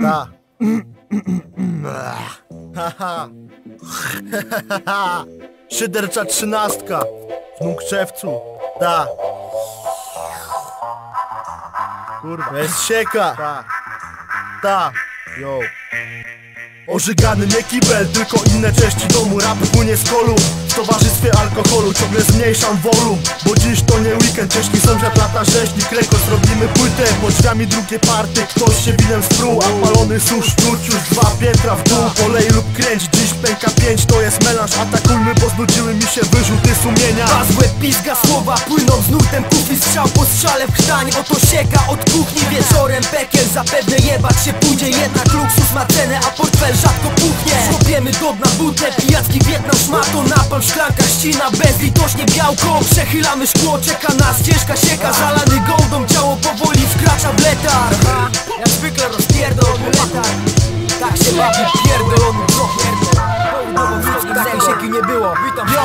Da. Haha. Szydercza trzynastka. Wnuk Szewcu. Da. Kurwa. Jest sieka. Da. Da. Yo. Ożygany nie kibel, tylko inne części domu. Rap płynie z kolu, w towarzystwie alkoholu. Ciągle zmniejszam wolum, bo dziś to nie weekend. Ciężki sąsiad lata rzeźnik, rekord robimy płytę. Pod drzwiami drugie party, ktoś się winem spruł. A palony susz, czuć już dwa piętra w dół. Polej lub kręć, dziś pęka pięć, to jest melanż. Atakujmy, bo znudziły mi się wyrzuty sumienia. A złe pizga słowa, płyną z nurtem kufli. Strzał po strzale w krtań, oto sieka od kuchni. Wieczorem bekier, zapewne jebać się pójdzie. Jednak luksus ma cenę, a portfel rzadko puchnie. Złapiemy god na butle, pijacki Wietnam szmatą. Napal w szklankach ścina, bezlitośnie białko. Przechylamy szkło, czeka nas ciężka sieka. Zalany gołdą, ciało powoli wkracza w letar. Jak zwykle rozpierdolony letar. Tak się bawi pierdolony trochę. Takiej sieki nie było. Witam, yo,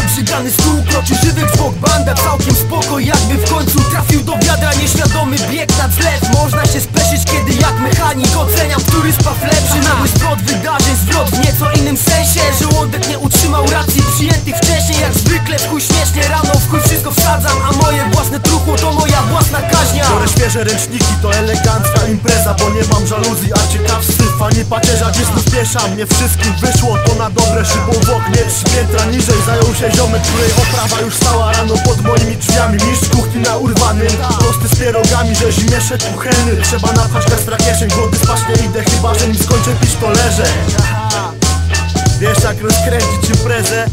obrzygany stół, kroczy żywy dzwok. Banda całkiem spoko, jakby w końcu trafił do wiadra. Nieświadomy bieg na zlew. Można się speszyć, kiedy jak mechanik oceniam, który spaw lepszy. Nagły zwrot wydarzeń, zwrot w nieco innym sensie. Żołądek nie utrzymał racji przyjętych wcześniej. Jak zwykle w chuj śmiesznie, rano w chuj wszystko wsadzam. A moje własne truchło to moja własna kaźnia. Biorę świeże ręczniki, to elegancka impreza. Bo nie mam żaluzji, a ciekawscy fani pacierza. Dziś tu spieszam, nie wszystkim wyszło to na dobre. Szybą w oknie, trzy piętra niżej zajął się ziomek, której oprawa już stała rano pod moimi drzwiami. Mistrz kuchni na urwanym, prosty z pierogami, że zimiesze kuchenny. Trzeba napchać kastra kieszeń, głody spać nie idę, chyba że nim skończę pić to leżę. Wiesz jak rozkręcić imprezę?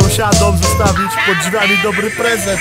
Sąsiadom zostawić pod drzwiami dobry prezent.